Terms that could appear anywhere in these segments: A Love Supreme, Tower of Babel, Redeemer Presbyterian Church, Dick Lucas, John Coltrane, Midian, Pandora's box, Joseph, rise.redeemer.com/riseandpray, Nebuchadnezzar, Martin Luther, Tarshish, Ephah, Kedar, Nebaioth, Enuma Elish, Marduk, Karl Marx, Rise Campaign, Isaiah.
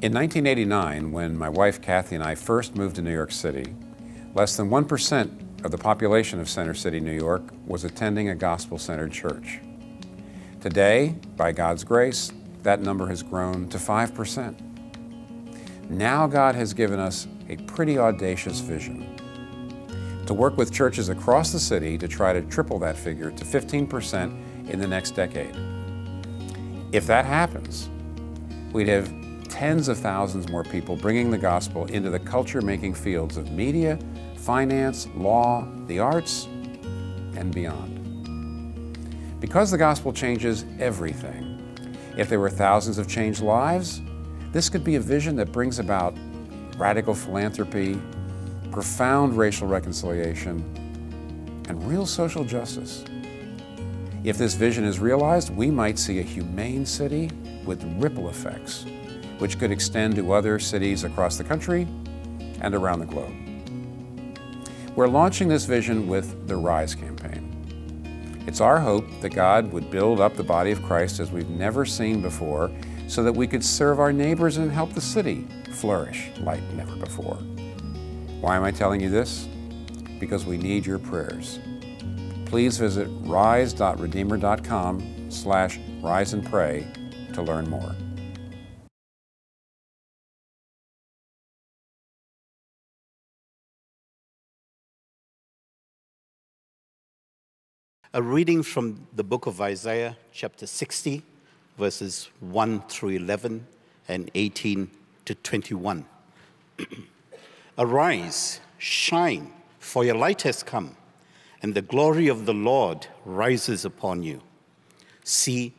In 1989, when my wife Kathy and I first moved to New York City, less than 1% of the population of Center City, New York, was attending a gospel-centered church. Today, by God's grace, that number has grown to 5%. Now God has given us a pretty audacious vision to work with churches across the city to try to triple that figure to 15% in the next decade. If that happens, we'd have tens of thousands more people bringing the gospel into the culture-making fields of media, finance, law, the arts, and beyond. Because the gospel changes everything, if there were thousands of changed lives, this could be a vision that brings about radical philanthropy, profound racial reconciliation, and real social justice. If this vision is realized, we might see a humane city with ripple effects, which could extend to other cities across the country and around the globe. We're launching this vision with the Rise Campaign. It's our hope that God would build up the body of Christ as we've never seen before, so that we could serve our neighbors and help the city flourish like never before. Why am I telling you this? Because we need your prayers. Please visit rise.redeemer.com/riseandpray to learn more. A reading from the book of Isaiah, chapter 60, verses 1 through 11 and 18 to 21. Arise, shine, for your light has come, and the glory of the Lord rises upon you. See,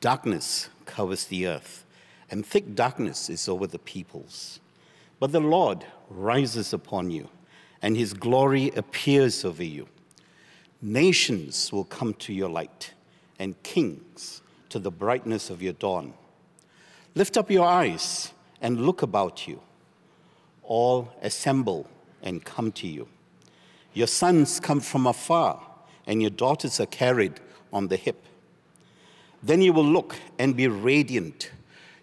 darkness covers the earth, and thick darkness is over the peoples. But the Lord rises upon you, and his glory appears over you. Nations will come to your light, and kings to the brightness of your dawn. Lift up your eyes and look about you. All assemble and come to you. Your sons come from afar, and your daughters are carried on the hip. Then you will look and be radiant.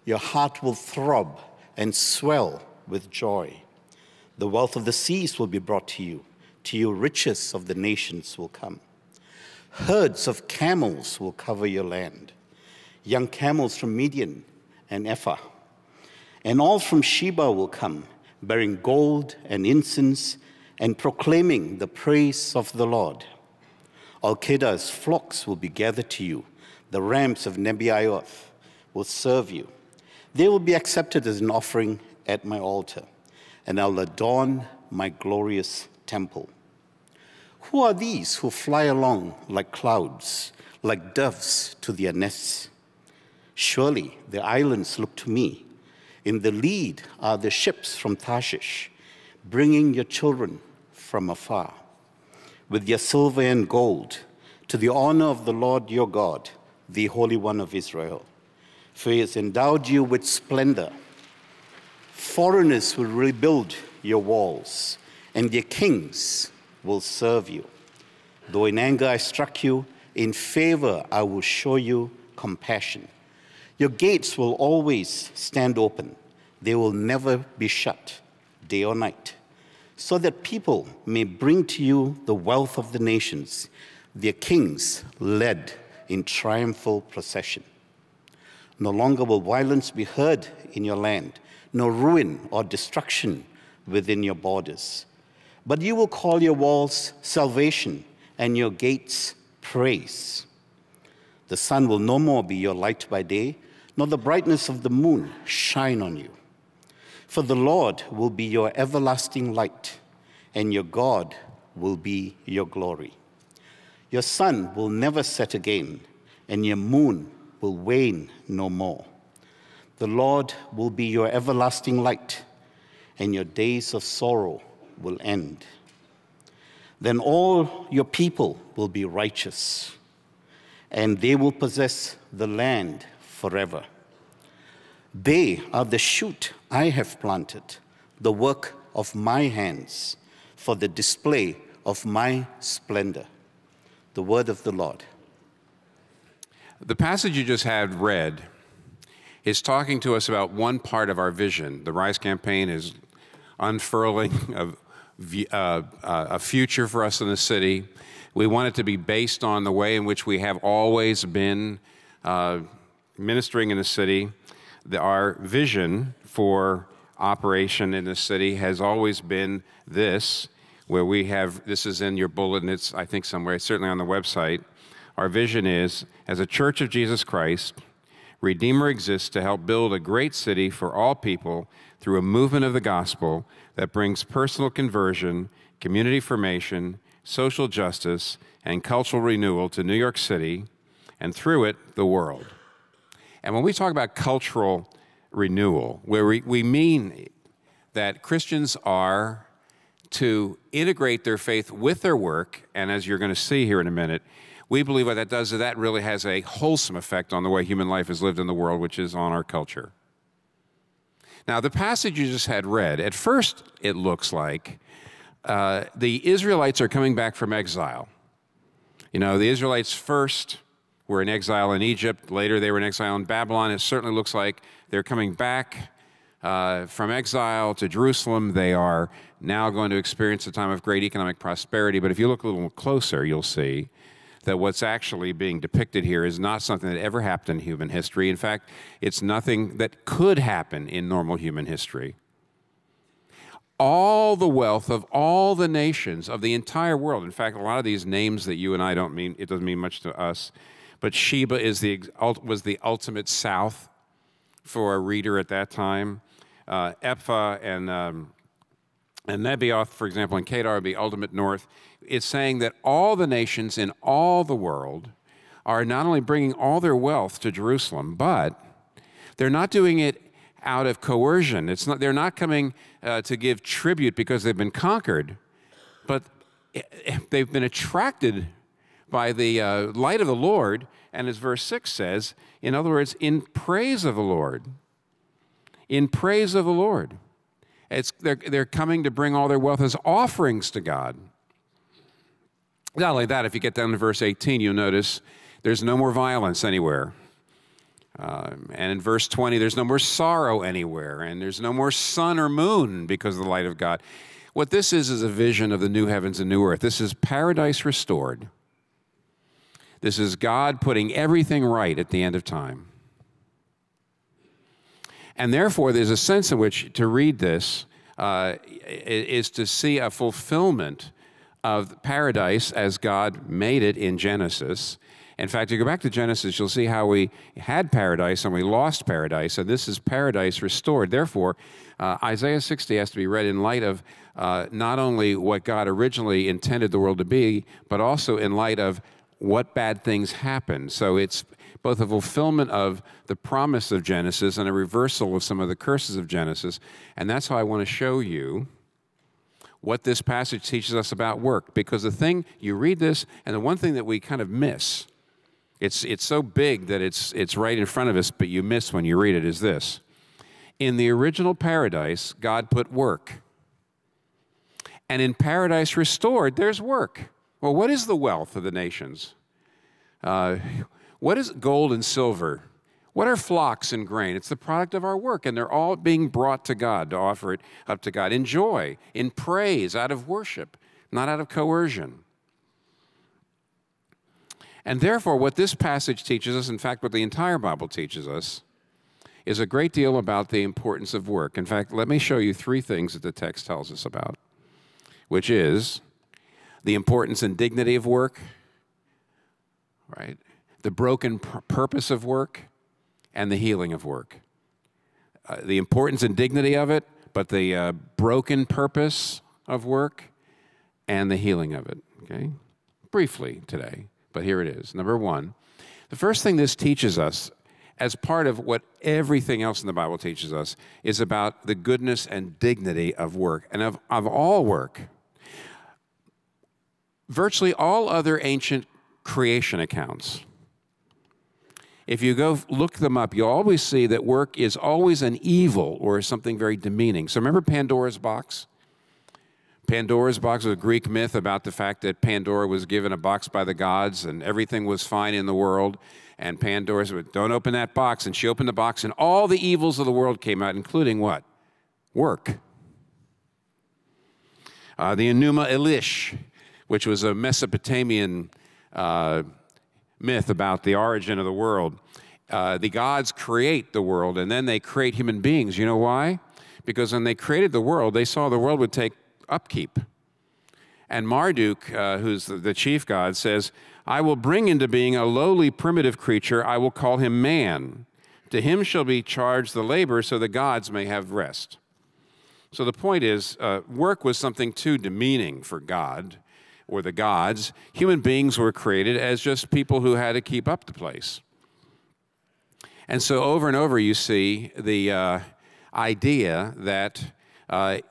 Your heart will throb and swell with joy. The wealth of the seas will be brought to you. To you, riches of the nations will come. Herds of camels will cover your land, young camels from Midian and Ephah. And all from Sheba will come, bearing gold and incense, and proclaiming the praise of the Lord. Al-Kedah's flocks will be gathered to you. The rams of Nebaioth will serve you. They will be accepted as an offering at my altar, and I'll adorn my glorious temple. Who are these who fly along like clouds, like doves to their nests? Surely the islands look to me. In the lead are the ships from Tarshish, bringing your children from afar, with your silver and gold, to the honor of the Lord your God, the Holy One of Israel. For he has endowed you with splendor. Foreigners will rebuild your walls, and your kings will serve you. Though in anger I struck you, in favor I will show you compassion. Your gates will always stand open. They will never be shut, day or night, so that people may bring to you the wealth of the nations, their kings led in triumphal procession. No longer will violence be heard in your land, nor ruin or destruction within your borders. But you will call your walls salvation and your gates praise. The sun will no more be your light by day, nor the brightness of the moon shine on you. For the Lord will be your everlasting light, and your God will be your glory. Your sun will never set again, and your moon will wane no more. The Lord will be your everlasting light, and your days of sorrow will end. Then all your people will be righteous, and they will possess the land forever. They are the shoot I have planted, the work of my hands, for the display of my splendor. The word of the Lord. The passage you just had read is talking to us about one part of our vision. The Rise Campaign is unfurling a future for us in the city. We want it to be based on the way in which we have always been ministering in the city. Our vision for operation in the city has always been this, where we have, this is in your bulletin, it's I think somewhere, it's certainly on the website. Our vision is, as a Church of Jesus Christ, Redeemer exists to help build a great city for all people through a movement of the gospel that brings personal conversion, community formation, social justice, and cultural renewal to New York City, and through it, the world. And when we talk about cultural renewal, where we mean that Christians are to integrate their faith with their work, and as you're going to see here in a minute, we believe what that does is that really has a wholesome effect on the way human life is lived in the world, which is on our culture. Now, the passage you just had read, at first it looks like the Israelites are coming back from exile. You know, the Israelites first were in exile in Egypt. Later, they were in exile in Babylon. It certainly looks like they're coming back from exile to Jerusalem. They are now going to experience a time of great economic prosperity. But if you look a little closer, you'll see that what's actually being depicted here is not something that ever happened in human history. In fact, it's nothing that could happen in normal human history. All the wealth of all the nations of the entire world, in fact, a lot of these names that you and I don't mean, it doesn't mean much to us, but Sheba is was the ultimate south for a reader at that time. Ephah and Nebioth, for example, and Kedar would be ultimate north. It's saying that all the nations in all the world are not only bringing all their wealth to Jerusalem, but they're not doing it out of coercion. It's not, they're not coming to give tribute because they've been conquered, but they've been attracted by the light of the Lord, and as verse 6 says, in other words, in praise of the Lord. In praise of the Lord. They're coming to bring all their wealth as offerings to God. Not only that, if you get down to verse 18, you'll notice there's no more violence anywhere. And in verse 20, there's no more sorrow anywhere, and there's no more sun or moon because of the light of God. What this is a vision of the new heavens and new earth. This is paradise restored. This is God putting everything right at the end of time. And therefore, there's a sense in which to read this is to see a fulfillment of paradise as God made it in Genesis. In fact, if you go back to Genesis, you'll see how we had paradise and we lost paradise, and this is paradise restored. Therefore, Isaiah 60 has to be read in light of not only what God originally intended the world to be, but also in light of what bad things happened. So it's both a fulfillment of the promise of Genesis and a reversal of some of the curses of Genesis, and that's how I want to show you what this passage teaches us about work. Because the thing, you read this, and the one thing that we kind of miss, it's so big that it's right in front of us, but you miss when you read it, is this. In the original paradise, God put work. And in paradise restored, there's work. Well, what is the wealth of the nations? What is gold and silver? What are flocks and grain? It's the product of our work, and they're all being brought to God to offer it up to God in joy, in praise, out of worship, not out of coercion. And therefore, what this passage teaches us, in fact, what the entire Bible teaches us, is a great deal about the importance of work. In fact, let me show you three things that the text tells us about, which is the importance and dignity of work, right? The broken purpose of work, and the healing of work. The importance and dignity of it, but the broken purpose of work and the healing of it, okay? Briefly today, but here it is. Number one, the first thing this teaches us as part of what everything else in the Bible teaches us is about the goodness and dignity of work and of all work. Virtually all other ancient creation accounts, if you go look them up, you'll always see that work is always an evil or something very demeaning. So remember Pandora's box? Pandora's box was a Greek myth about the fact that Pandora was given a box by the gods and everything was fine in the world. And Pandora said, don't open that box. And she opened the box and all the evils of the world came out, including what? Work. The Enuma Elish, which was a Mesopotamian myth about the origin of the world. The gods create the world and then they create human beings. You know why? Because when they created the world, they saw the world would take upkeep. And Marduk, who's the chief god, says, I will bring into being a lowly primitive creature. I will call him man. To him shall be charged the labor so the gods may have rest. So the point is, work was something too demeaning for God or the gods. Human beings were created as just people who had to keep up the place. And so over and over you see the idea that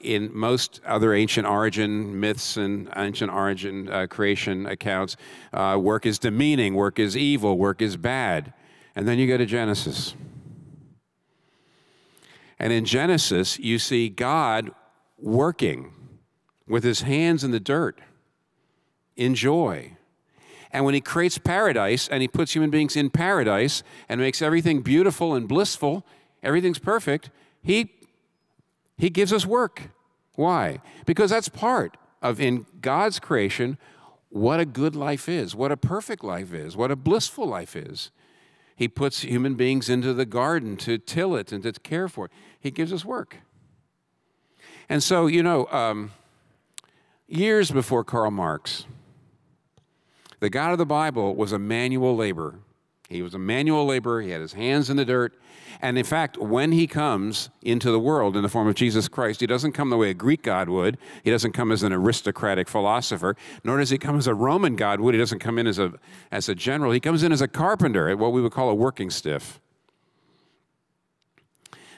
in most other ancient origin myths and ancient origin creation accounts, work is demeaning, work is evil, work is bad. And then you go to Genesis. And in Genesis, you see God working with his hands in the dirt in joy. And when he creates paradise and he puts human beings in paradise and makes everything beautiful and blissful, everything's perfect, He gives us work. Why? Because that's part of, in God's creation, what a good life is, what a perfect life is, what a blissful life is. He puts human beings into the garden to till it and to care for it. He gives us work. And so, you know, years before Karl Marx, the God of the Bible was a manual laborer. He was a manual laborer. He had his hands in the dirt. And in fact, when he comes into the world in the form of Jesus Christ, he doesn't come the way a Greek god would. He doesn't come as an aristocratic philosopher, nor does he come as a Roman god would. He doesn't come in as a general. He comes in as a carpenter, what we would call a working stiff.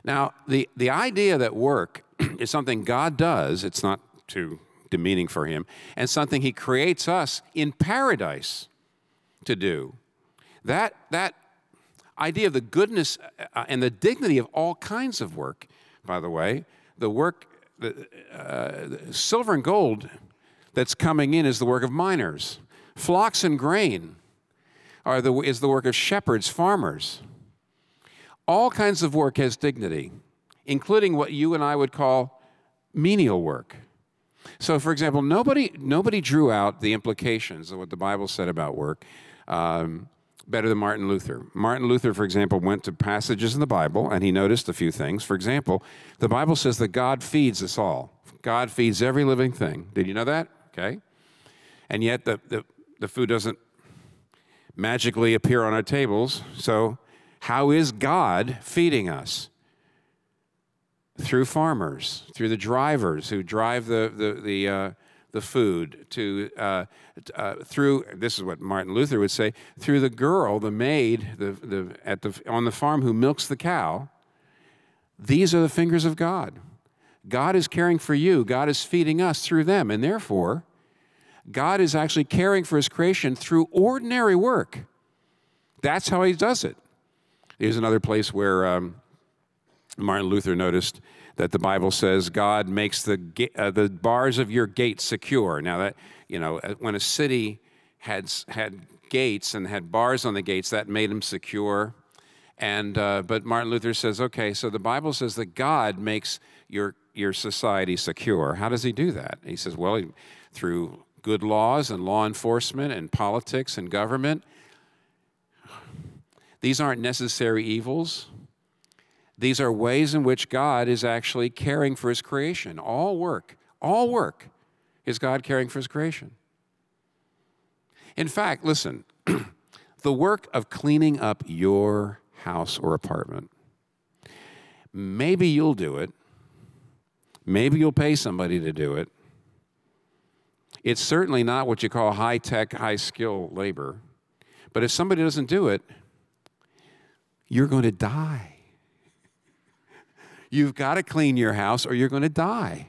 Now, the idea that work is something God does, it's not too demeaning for him, and something he creates us in paradise to do. That idea of the goodness and the dignity of all kinds of work, by the way, the work, silver and gold that's coming in is the work of miners. Flocks and grain is the work of shepherds, farmers. All kinds of work has dignity, including what you and I would call menial work. So, for example, nobody drew out the implications of what the Bible said about work better than Martin Luther. Martin Luther, for example, went to passages in the Bible and he noticed a few things. For example, the Bible says that God feeds us all. God feeds every living thing. Did you know that? Okay. And yet the food doesn't magically appear on our tables. So how is God feeding us? Through farmers, through the drivers who drive the food, through, this is what Martin Luther would say, through the girl, the maid on the farm who milks the cow. These are the fingers of God. God is caring for you. God is feeding us through them. And therefore, God is actually caring for his creation through ordinary work. That's how he does it. Here's another place where Martin Luther noticed that the Bible says God makes the bars of your gates secure. Now that, you know, when a city had gates and had bars on the gates, that made them secure. And but Martin Luther says, okay, so the Bible says that God makes your society secure. How does he do that? He says, well, through good laws and law enforcement and politics and government. These aren't necessary evils. These are ways in which God is actually caring for his creation. All work is God caring for his creation. In fact, listen, the work of cleaning up your house or apartment, maybe you'll do it. Maybe you'll pay somebody to do it. It's certainly not what you call high-tech, high-skill labor. But if somebody doesn't do it, you're going to die. You've got to clean your house or you're going to die.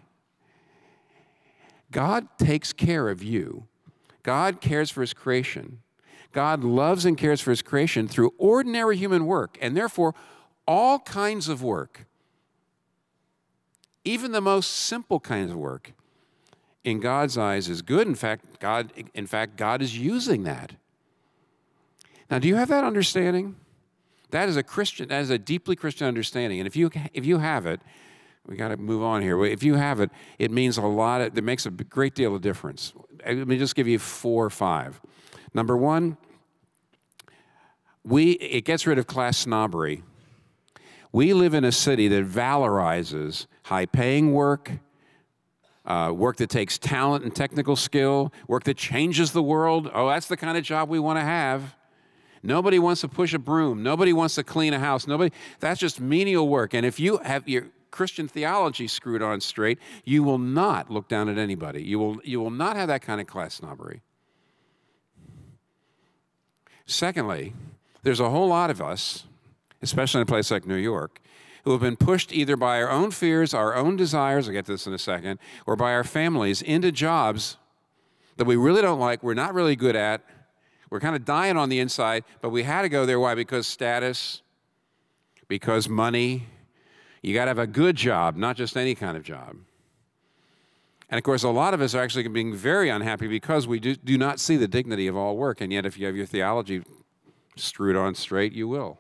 God takes care of you. God cares for his creation. God loves and cares for his creation through ordinary human work, and therefore all kinds of work, even the most simple kinds of work, in God's eyes is good. In fact, God is using that. Now, do you have that understanding? That is a Christian. That is a deeply Christian understanding. And if you have it, we got to move on here. If you have it, it means a lot. It makes a great deal of difference. Let me just give you 4 or 5. Number one, it gets rid of class snobbery. We live in a city that valorizes high-paying work, work that takes talent and technical skill, work that changes the world. Oh, that's the kind of job we want to have. Nobody wants to push a broom. Nobody wants to clean a house. Nobody. That's just menial work. And if you have your Christian theology screwed on straight, you will not look down at anybody. You will not have that kind of class snobbery. Secondly, there's a whole lot of us, especially in a place like New York, who have been pushed either by our own fears, our own desires, I'll get to this in a second, or by our families into jobs that we really don't like, we're not really good at, we're kind of dying on the inside, but we had to go there. Why? Because status, because money. You got to have a good job, not just any kind of job. And, of course, a lot of us are actually being very unhappy because we do not see the dignity of all work, and yet if you have your theology screwed on straight, you will.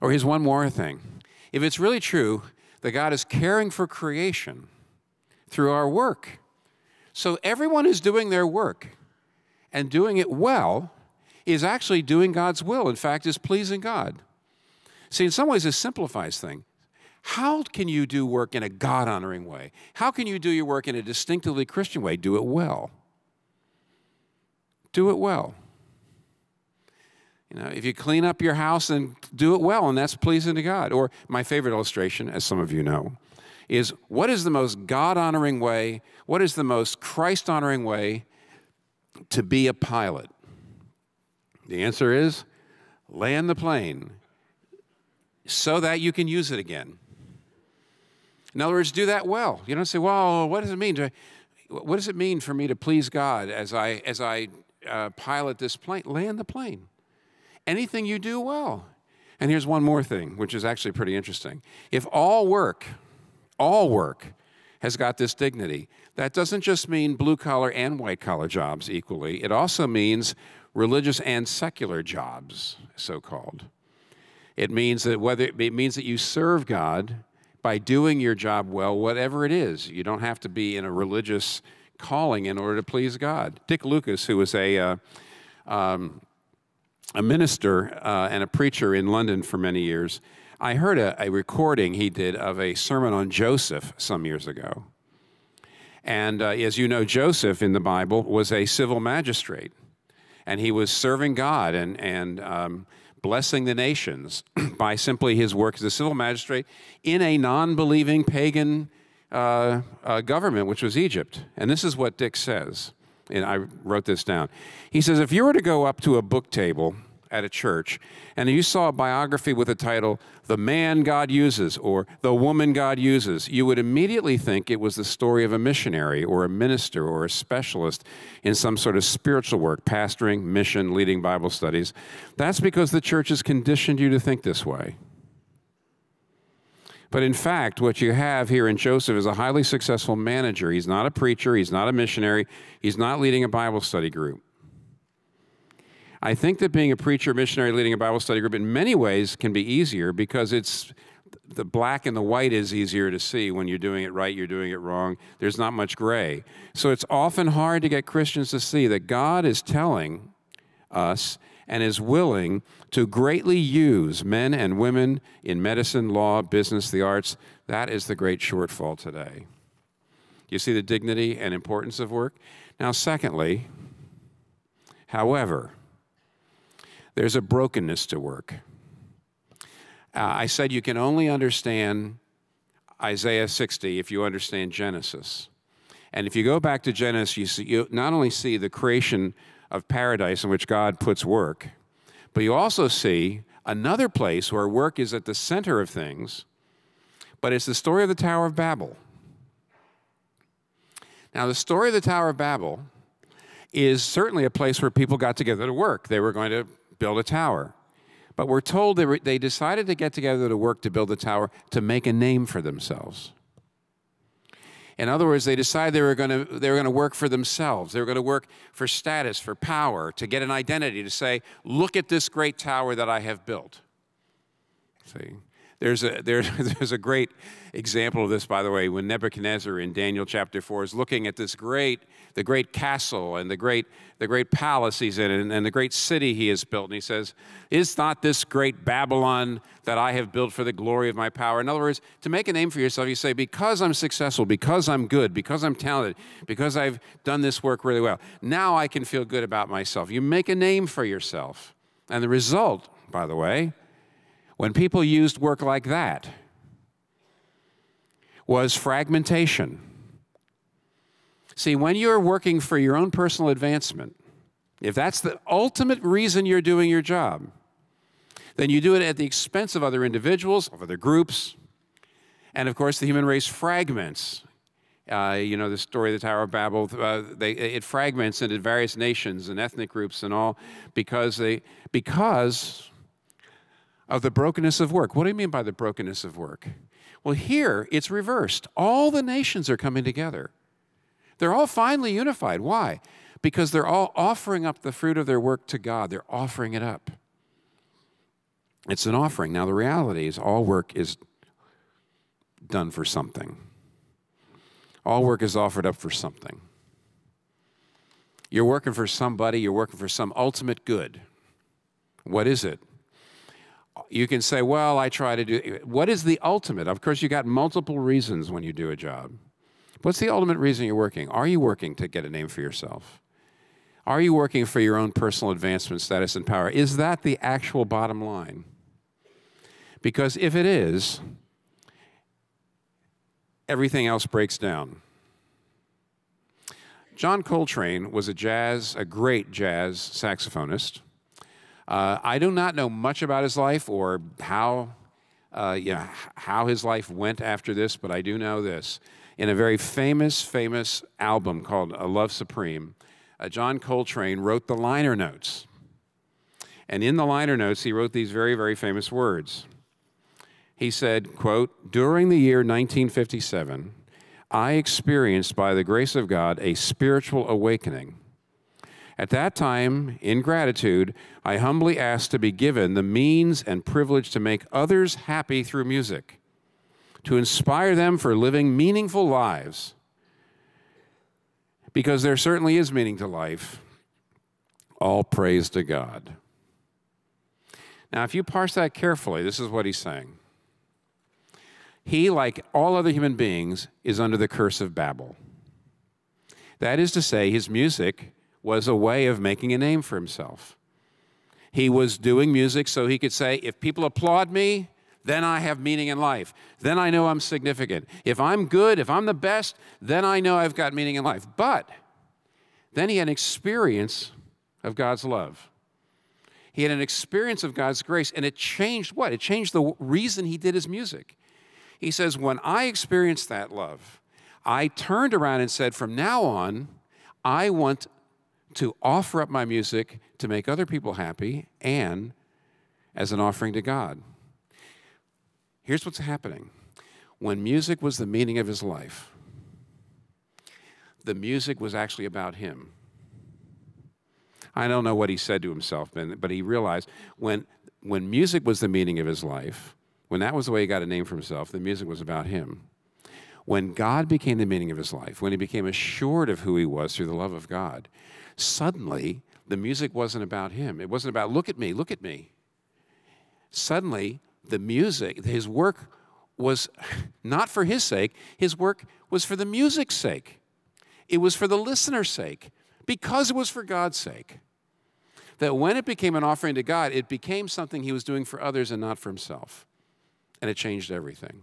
Or here's one more thing. If it's really true that God is caring for creation through our work, so everyone who's doing their work and doing it well is actually doing God's will, in fact, is pleasing God. See, in some ways, this simplifies things. How can you do work in a God-honoring way? How can you do your work in a distinctively Christian way? Do it well. Do it well. You know, if you clean up your house, then do it well, and that's pleasing to God. Or my favorite illustration, as some of you know, is what is the most God-honoring way, what is the most Christ-honoring way to be a pilot? The answer is land the plane so that you can use it again. In other words, do that well. You don't say, well, what does it mean to, what does it mean for me to please God as I pilot this plane? Land the plane. Anything you do well. And here's one more thing, which is actually pretty interesting. If all work has got this dignity, that doesn't just mean blue-collar and white-collar jobs equally. It also means religious and secular jobs, so-called. It means that you serve God by doing your job well, whatever it is. You don't have to be in a religious calling in order to please God. Dick Lucas, who was a minister and a preacher in London for many years, I heard a recording he did of a sermon on Joseph some years ago. And as you know, Joseph in the Bible was a civil magistrate, and he was serving God and blessing the nations by simply his work as a civil magistrate in a non-believing pagan government, which was Egypt. And this is what Dick says. And I wrote this down. He says, if you were to go up to a book table at a church and you saw a biography with the title, The Man God Uses or The Woman God Uses, you would immediately think it was the story of a missionary or a minister or a specialist in some sort of spiritual work, pastoring, mission, leading Bible studies. That's because the church has conditioned you to think this way. But in fact, what you have here in Joseph is a highly successful manager. He's not a preacher. He's not a missionary. He's not leading a Bible study group. I think that being a preacher, missionary, leading a Bible study group in many ways can be easier because it's the black and the white is easier to see. When you're doing it right, you're doing it wrong. There's not much gray. So it's often hard to get Christians to see that God is telling us and is willing to greatly use men and women in medicine, law, business, the arts. That is the great shortfall today. You see the dignity and importance of work? Now, secondly, however, there's a brokenness to work. I said you can only understand Isaiah 60 if you understand Genesis. And if you go back to Genesis, you not only see the creation of paradise in which God puts work, but you also see another place where work is at the center of things, but it's the story of the Tower of Babel. Now, the story of the Tower of Babel is certainly a place where people got together to work. They were going to build a tower, but we're told they decided to get together to work to build the tower to make a name for themselves. In other words, they decided they were going to work for themselves. They were going to work for status, for power, to get an identity, to say, look at this great tower that I have built. See, there's a great example of this, by the way, when Nebuchadnezzar in Daniel chapter 4 is looking at this the great castle and the great palace he's in and the great city he has built. And he says, is not this great Babylon that I have built for the glory of my power? In other words, to make a name for yourself, you say, because I'm successful, because I'm good, because I'm talented, because I've done this work really well, now I can feel good about myself. You make a name for yourself. And the result, by the way, when people used work like that, was fragmentation. See, when you're working for your own personal advancement, if that's the ultimate reason you're doing your job, then you do it at the expense of other individuals, of other groups, and of course the human race fragments. You know the story of the Tower of Babel. It fragments into various nations and ethnic groups and all because of the brokenness of work. What do you mean by the brokenness of work? Well, here it's reversed. All the nations are coming together. They're all finally unified. Why? Because they're all offering up the fruit of their work to God. They're offering it up. It's an offering. Now, the reality is all work is done for something. All work is offered up for something. You're working for somebody. You're working for some ultimate good. What is it? You can say, well, I try to do... What is the ultimate? Of course, you got multiple reasons when you do a job. What's the ultimate reason you're working? Are you working to get a name for yourself? Are you working for your own personal advancement, status, and power? Is that the actual bottom line? Because if it is, everything else breaks down. John Coltrane was a great jazz saxophonist. I do not know much about his life or how his life went after this, but I do know this. In a very famous album called A Love Supreme, John Coltrane wrote the liner notes. And in the liner notes, he wrote these very famous words. He said, quote, "During the year 1957, I experienced, by the grace of God, a spiritual awakening. At that time, in gratitude, I humbly asked to be given the means and privilege to make others happy through music, to inspire them for living meaningful lives, because there certainly is meaning to life. All praise to God." Now, if you parse that carefully, this is what he's saying. He, like all other human beings, is under the curse of Babel. That is to say, his music was a way of making a name for himself. He was doing music so he could say, if people applaud me, then I have meaning in life. Then I know I'm significant. If I'm good, if I'm the best, then I know I've got meaning in life. But then he had an experience of God's love. He had an experience of God's grace, and it changed what? It changed the reason he did his music. He says, when I experienced that love, I turned around and said, from now on, I want to offer up my music to make other people happy and as an offering to God. Here's what's happening. When music was the meaning of his life, the music was actually about him. I don't know what he said to himself, but he realized when music was the meaning of his life, when that was the way he got a name for himself, the music was about him. When God became the meaning of his life, when he became assured of who he was through the love of God, suddenly the music wasn't about him. It wasn't about, look at me, look at me. Suddenly the music, his work was not for his sake. His work was for the music's sake. It was for the listener's sake, because it was for God's sake. That when it became an offering to God, it became something he was doing for others and not for himself. And it changed everything.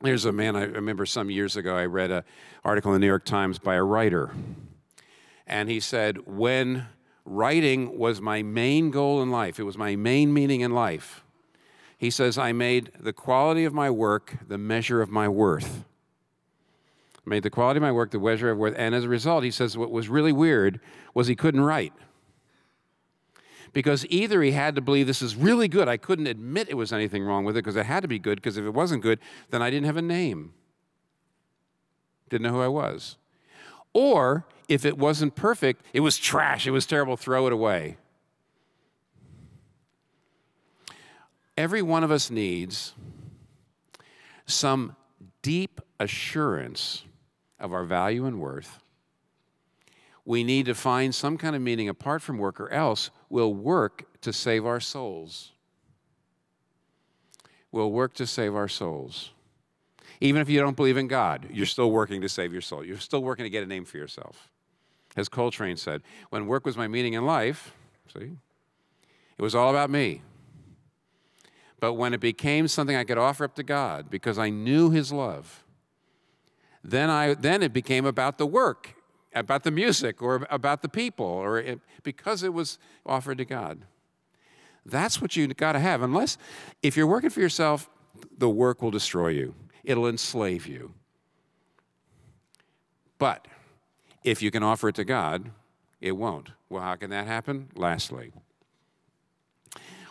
There's a man, I remember some years ago, I read an article in the New York Times by a writer. And he said, when writing was my main goal in life, it was my main meaning in life, he says, I made the quality of my work the measure of my worth. I made the quality of my work the measure of worth. And as a result, he says, what was really weird was he couldn't write. Because either he had to believe this is really good. I couldn't admit it was anything wrong with it because it had to be good, because if it wasn't good, then I didn't have a name. Didn't know who I was. Or if it wasn't perfect, it was trash, it was terrible, throw it away. Every one of us needs some deep assurance of our value and worth. We need to find some kind of meaning apart from work, or else we'll work to save our souls. We'll work to save our souls. Even if you don't believe in God, you're still working to save your soul. You're still working to get a name for yourself. As Coltrane said, when work was my meaning in life, see, it was all about me. But when it became something I could offer up to God because I knew his love, then it became about the work, about the music, or about the people, or because it was offered to God. That's what you got to have. Unless, if you're working for yourself, the work will destroy you. It'll enslave you. But if you can offer it to God, it won't. Well, how can that happen? Lastly,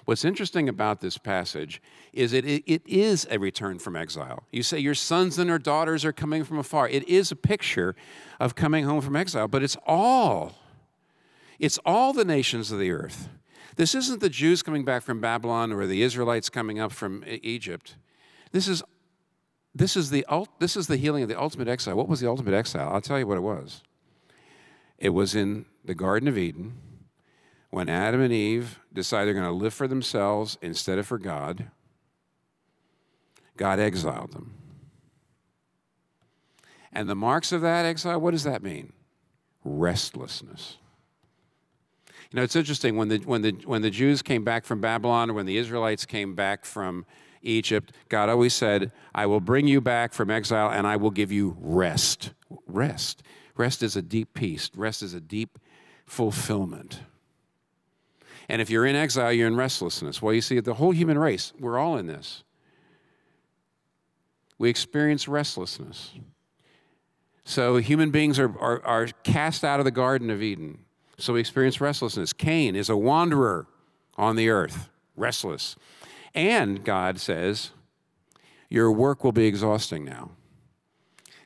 what's interesting about this passage is it is a return from exile. You say your sons and your daughters are coming from afar. It is a picture of coming home from exile, but it's all the nations of the earth. This isn't the Jews coming back from Babylon or the Israelites coming up from Egypt. This is the healing of the ultimate exile. What was the ultimate exile? I'll tell you what it was. It was in the Garden of Eden, when Adam and Eve decide they're going to live for themselves instead of for God. God exiled them. And the marks of that exile, what does that mean? Restlessness. You know, it's interesting, when the Jews came back from Babylon, or when the Israelites came back from Egypt, God always said, I will bring you back from exile and I will give you rest. Rest. Rest is a deep peace. Rest is a deep fulfillment. And if you're in exile, you're in restlessness. Well, you see, the whole human race, we're all in this. We experience restlessness. So human beings are cast out of the Garden of Eden. So we experience restlessness. Cain is a wanderer on the earth, restless. And God says, your work will be exhausting now.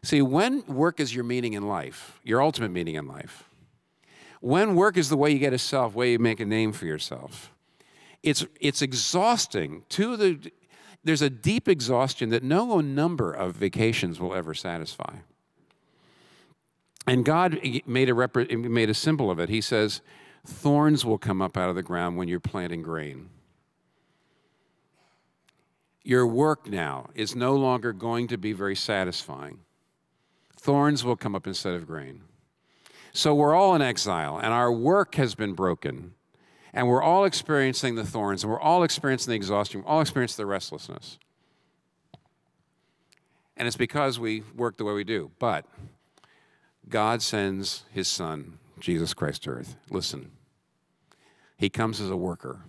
See, when work is your meaning in life, your ultimate meaning in life, when work is the way you get a self, way you make a name for yourself, it's exhausting. There's a deep exhaustion that no number of vacations will ever satisfy. And God made a symbol of it. He says, thorns will come up out of the ground when you're planting grain. Your work now is no longer going to be very satisfying. Thorns will come up instead of grain. So we're all in exile, and our work has been broken, and we're all experiencing the thorns, and we're all experiencing the exhaustion, we're all experiencing the restlessness. And it's because we work the way we do. But God sends his son, Jesus Christ, to earth. Listen, he comes as a worker,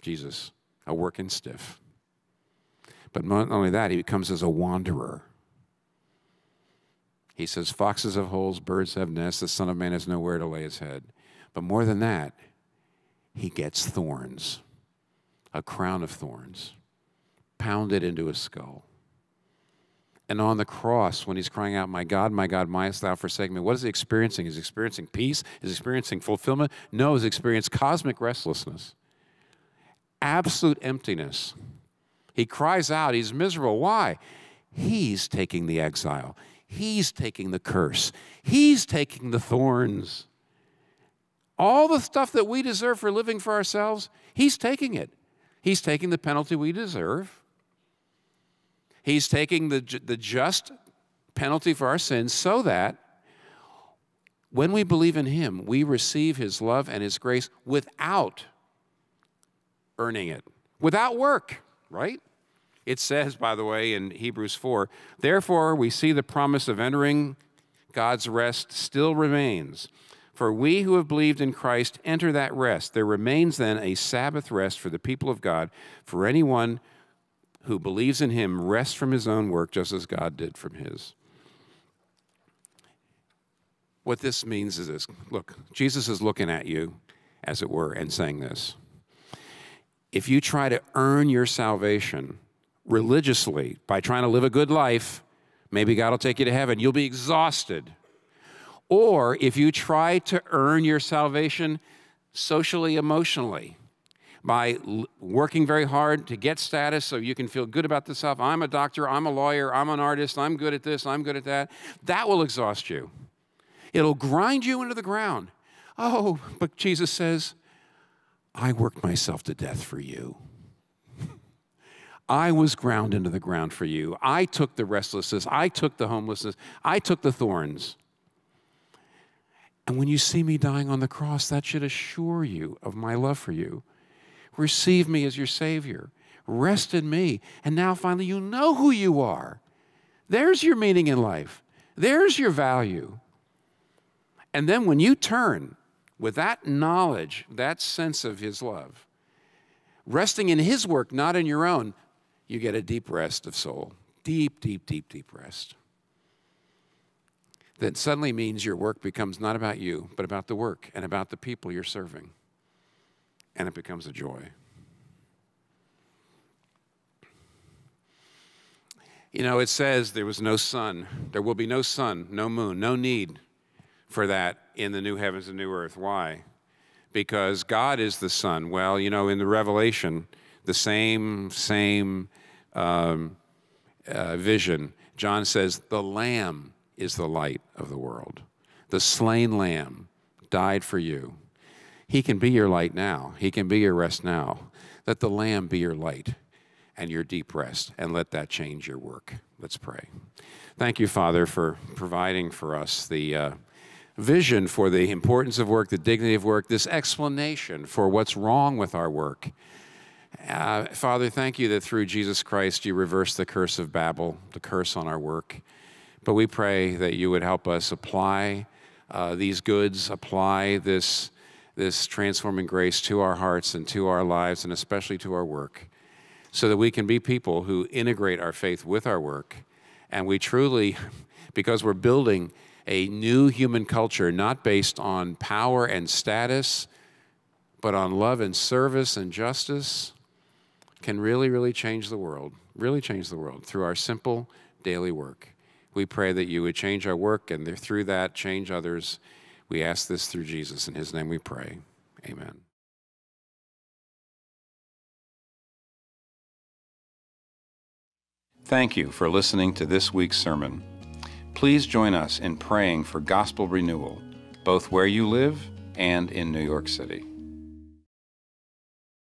Jesus, a working stiff. But not only that, he comes as a wanderer. He says, foxes have holes, birds have nests, the Son of Man has nowhere to lay his head. But more than that, he gets thorns, a crown of thorns, pounded into his skull. And on the cross, when he's crying out, my God, why hast thou forsaken me? What is he experiencing? He's experiencing peace? He's experiencing fulfillment? No, he's experienced cosmic restlessness, absolute emptiness. He cries out, he's miserable. Why? He's taking the exile. He's taking the curse. He's taking the thorns. All the stuff that we deserve for living for ourselves, he's taking it. He's taking the penalty we deserve. He's taking the just penalty for our sins, so that when we believe in him, we receive his love and his grace without earning it, without work, right? It says, by the way, in Hebrews 4, therefore we see the promise of entering God's rest still remains. For we who have believed in Christ enter that rest. There remains then a Sabbath rest for the people of God. For anyone who believes in him rests from his own work, just as God did from his. What this means is this. Look, Jesus is looking at you, as it were, and saying this. If you try to earn your salvation religiously, by trying to live a good life, Maybe God will take you to heaven. You'll be exhausted. Or if you try to earn your salvation socially, emotionally, by working very hard to get status so you can feel good about this stuff. I'm a doctor, I'm a lawyer, I'm an artist, I'm good at this, I'm good at that. That will exhaust you. It'll grind you into the ground. Oh, but Jesus says, I worked myself to death for you. I was ground into the ground for you. I took the restlessness. I took the homelessness. I took the thorns. And when you see me dying on the cross, that should assure you of my love for you. Receive me as your Savior. Rest in me. And now finally you know who you are. There's your meaning in life. There's your value. And then when you turn with that knowledge, that sense of his love, resting in his work, not in your own, you get a deep rest of soul. Deep, deep, deep, deep rest. That suddenly means your work becomes not about you, but about the work and about the people you're serving. And it becomes a joy. You know, it says there was no sun. There will be no sun, no moon, no need for that in the new heavens and new earth. Why? Because God is the sun. Well, you know, in the Revelation, the same vision. John says, the Lamb is the light of the world. The slain Lamb died for you. He can be your light now. He can be your rest now. Let the Lamb be your light and your deep rest, and let that change your work. Let's pray. Thank you, Father, for providing for us the vision for the importance of work, the dignity of work, this explanation for what's wrong with our work. Father, thank you that through Jesus Christ you reverse the curse of Babel, the curse on our work. But we pray that you would help us apply these goods, apply this transforming grace to our hearts and to our lives and especially to our work, so that we can be people who integrate our faith with our work. And we truly, because we're building a new human culture, not based on power and status, but on love and service and justice, can really, really change the world, really change the world through our simple daily work. We pray that you would change our work and through that change others. We ask this through Jesus. In his name we pray. Amen. Thank you for listening to this week's sermon. Please join us in praying for gospel renewal, both where you live and in New York City.